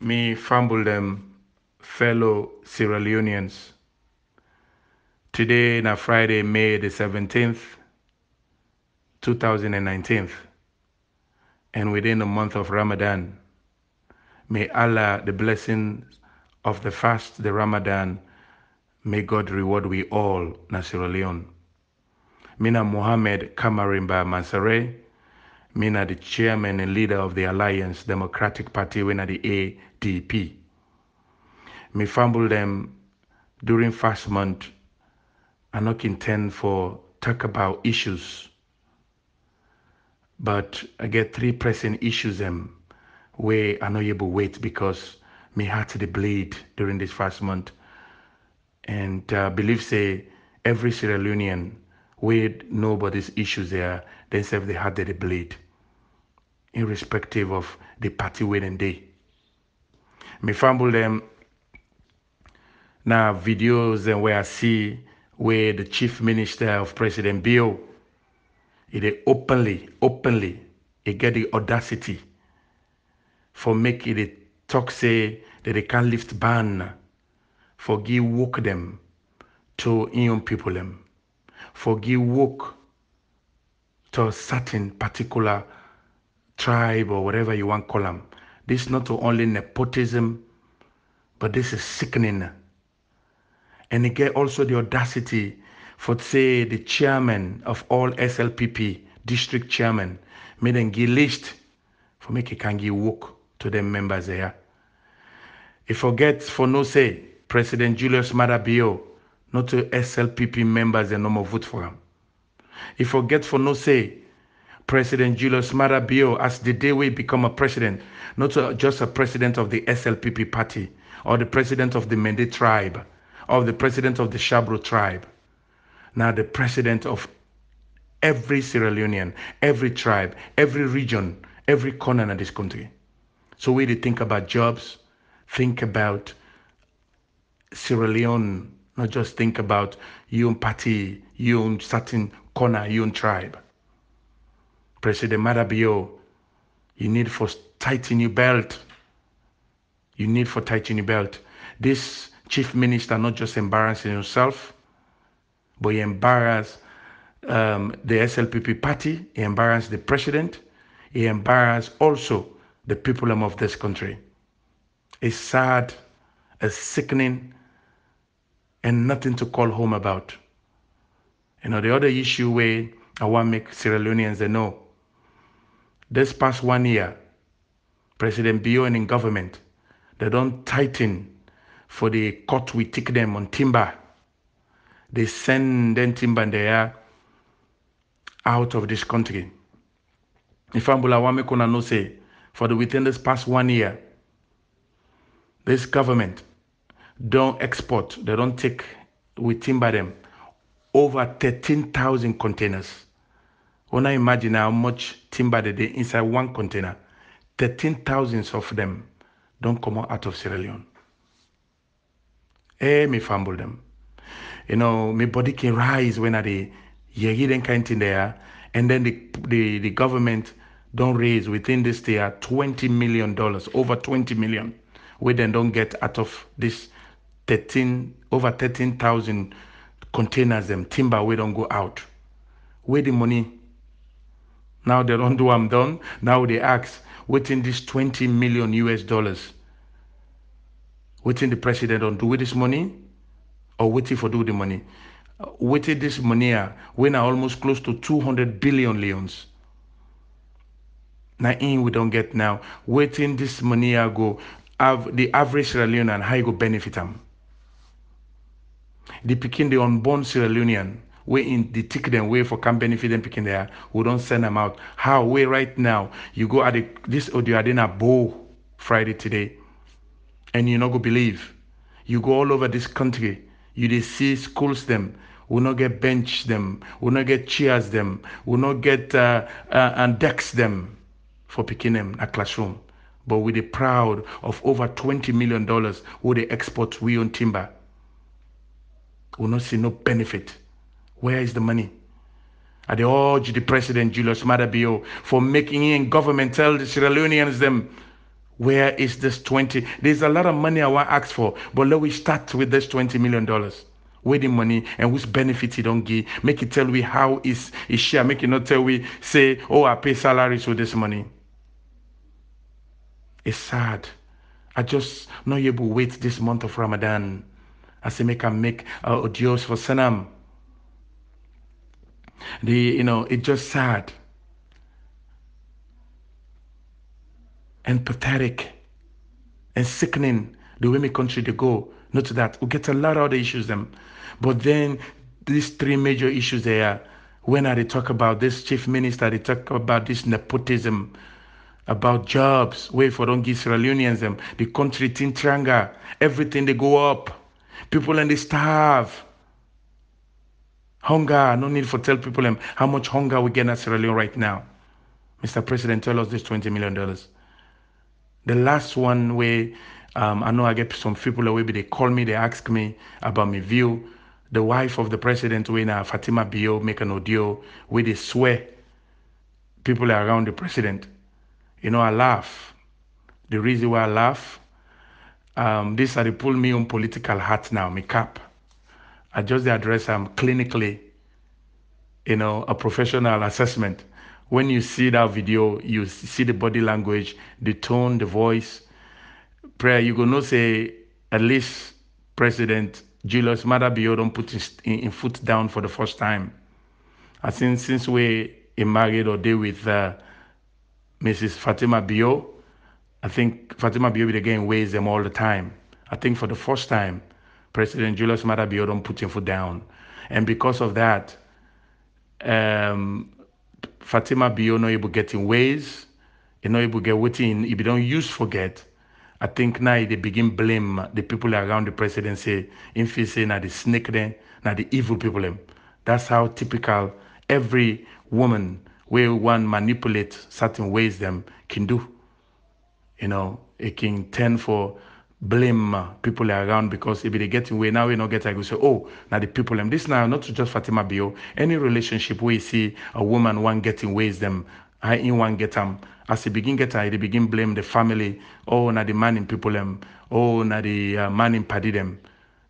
me fumble them fellow Sierra Leoneans. Today na Friday, May the 17th, 2019, and within the month of Ramadan. May Allah, the blessing of the fast, the Ramadan, may God reward we all, na Sierra Leone. Mina Mohamed Kamarainba Mansaray, Mina the chairman and leader of the Alliance Democratic Party, winner the ADP. Me fumble them during fast month and not intend for talk about issues. But I get three pressing issues them where I no able wait because me heart the bleed during this fast month. And believe say every Sierra Leonean with nobody's issues there, they serve the heart that they bleed, irrespective of the party win and day. Me fumble them now videos and where I see where the Chief Minister of President Bio, it openly, it get the audacity for make it a talk say that they can't lift ban for give work them to young people them. Forgive work to a certain particular tribe or whatever you want to call them. This is not only nepotism, but this is sickening. And again, also the audacity for say the chairman of all SLPP, district chairman, made them give list for make it can give work to them members there. If forget for no say, President Julius Maada Bio, not to SLPP members and no more vote for him. He forget for no say, President Julius Maada Bio, as the day we become a president, not to just a president of the SLPP party, or the president of the Mende tribe, or the president of the Shabro tribe. Now the president of every Sierra Leonean, every tribe, every region, every corner in this country. So we need to think about jobs, think about Sierra Leone, not just think about your own party, your own certain corner, your own tribe. President Maada Bio, you need for tighten your belt. You need for tighten your belt. This Chief Minister not just embarrassing himself, but he embarrassed the SLPP party, he embarrassed the president, he embarrassed also the people of this country. It's sad, it's sickening, and nothing to call home about. You know, the other issue where I want to make Sierra Leoneans they know, this past 1 year, President Bio and in government, they don't tighten for the cut we take them on timber. They send them timber and they are out of this country. If I want to know, say, for the within this past 1 year, this government, don't export, they don't take with timber them over 13,000 containers. When I imagine how much timber they did inside one container, 13,000 of them don't come out of Sierra Leone. Eh, me fumble them. You know, my body can rise when they hear them kind in there, and then the government don't raise within this year $20 million, over 20 million, where they don't get out of this. Over 13,000 containers them timber we don't go out. Where the money? Now they don't do I'm done. Now they ask within this $20 million, within the president don't do with this money, or waiting for do the money. Waiting this money when are almost close to 200 billion leones. Now in we don't get now. Waiting this money go have the average Sierra Leonean how you go benefit them. The picking the unborn Sierra Leonean, where in the tick them way for can benefit them picking there, we don't send them out. How way right now you go at this audio Adena Bow Friday today, and you not go believe. You go all over this country, you they see schools them will not get bench them, will not get chairs them, will not get and decks them for picking them a classroom. But with the proud of over $20 million where they export we own timber. Will not see no benefit. Where is the money? I urge the President Julius Maada Bio for making in government tell the Sierra Leoneans them Where is this 20? There's a lot of money I want to ask for, but let we start with this $20 million. Where the money and whose benefit it don't give? Make it tell we how is share. Make it not tell we say, oh, I pay salaries with this money. It's sad. I just not able to wait this month of Ramadan. I say make I make audios for Sanam. It's just sad and pathetic and sickening the way my country they go. Not that we get a lot of other issues them, but then these three major issues there. When are they talk about this chief minister? They talk about this nepotism, about jobs. Wait for don't give Sierra Leoneans them the country tintranga. Everything they go up, people and they starve. Hunger. No need for tell people them how much hunger we get in Sierra Leone right now. Mr. President, tell us this $20 million. The last one where I know I get some people away, but they call me, they ask me about my view. The wife of the president, when Fatima Bio make an audio where they swear people are around the president. I laugh. The reason why I laugh, this they pull me on political hat now, my cap. I just address them clinically, a professional assessment. When you see that video, you see the body language, the tone, the voice. Prayer, you gonna say, at least President Julius Maada Bio don't put his foot down for the first time. I think since we married or day with Mrs. Fatima Bio, I think Fatima Bio again weighs them all the time. I think for the first time, President Julius Maada Bio don't put his foot down. And because of that, Fatima Bio no able get in ways, no able get waiting, if you don't use forget. I think now they begin blame the people around the presidency. If you say now the snake then, now the evil people. That's how typical every woman where one manipulates certain ways them can do. It can tend for blame people around because if they get in way now we not get like we say, oh, now the people them. This now not just Fatima Bio. Any relationship where you see a woman one getting ways them, I in one get them. As they begin get her, they begin blame the family. Oh, na the man in people them. Oh, na the man in paddy them.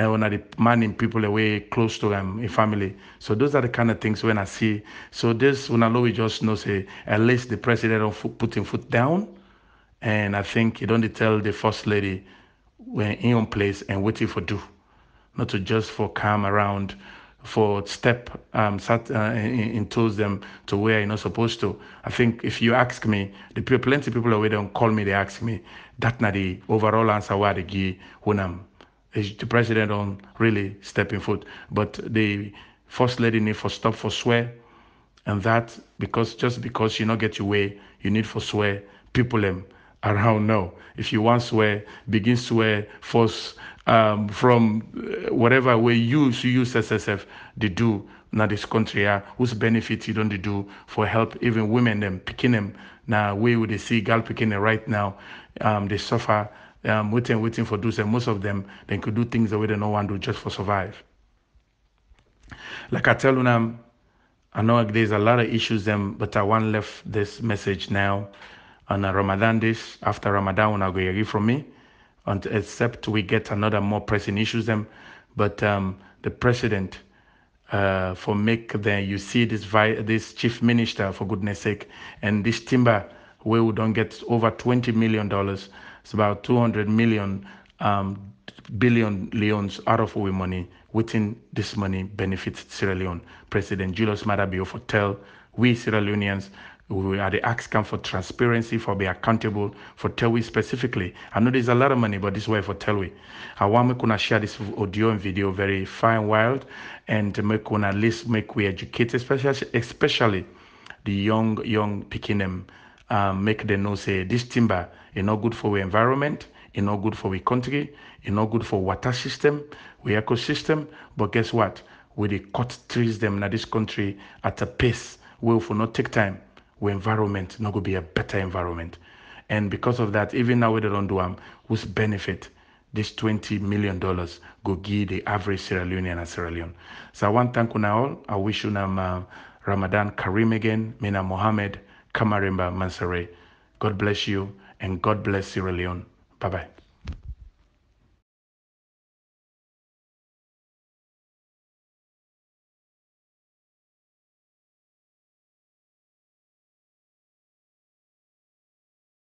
Oh, na the man in people away close to them, a family. So those are the kind of things when I see. So this, when I just know say, at least the president don't put his foot down. And I think he don't tell the first lady when in one place and waiting for do. Not to just for come around, for step into them to where you're not supposed to. I think if you ask me, the plenty of people away don't call me, they ask me. That's not the overall answer why they give when the president don't really step in foot. But the first lady need for stop for swear, and that because you not get your way, you need for swear people them around now. If you want swear, begin swear force. From whatever way you use SSF, they do now this country whose benefits you don't do for help even women them picking them now way would they see girl picking them right now they suffer waiting for those and most of them they could do things the way they no one do just for survive. Like I tell them, I know there's a lot of issues them, but I want left this message now on Ramadan this after Ramadan I go hear from me. And except we get another more pressing issues them, but the president for make the you see this chief minister for goodness sake and this timber where we don't get over $20 million. It's about 200 million billion leons out of our money. Within this money benefits Sierra Leone. President Julius Maada Bio for tell we Sierra Leoneans. We are the acts come for transparency, for be accountable, for tell we specifically. I know there's a lot of money, but this way for tell we. I want me to share this audio and video very far and wild, and make we at least make we educate, especially the young picking them, make them know say this timber is not good for our environment, is not good for our country, is not good for water system, we ecosystem. But guess what? We they cut trees them in this country at a pace where we will not take time. Our environment not going to be a better environment. And because of that, even now we don't do whose benefit this $20 million go give the average Sierra Leonean and Sierra Leone. So I want to thank you all. I wish you Ramadan Kareem again. Mina Mohamed Kamarainba Mansaray. God bless you and God bless Sierra Leone. Bye-bye.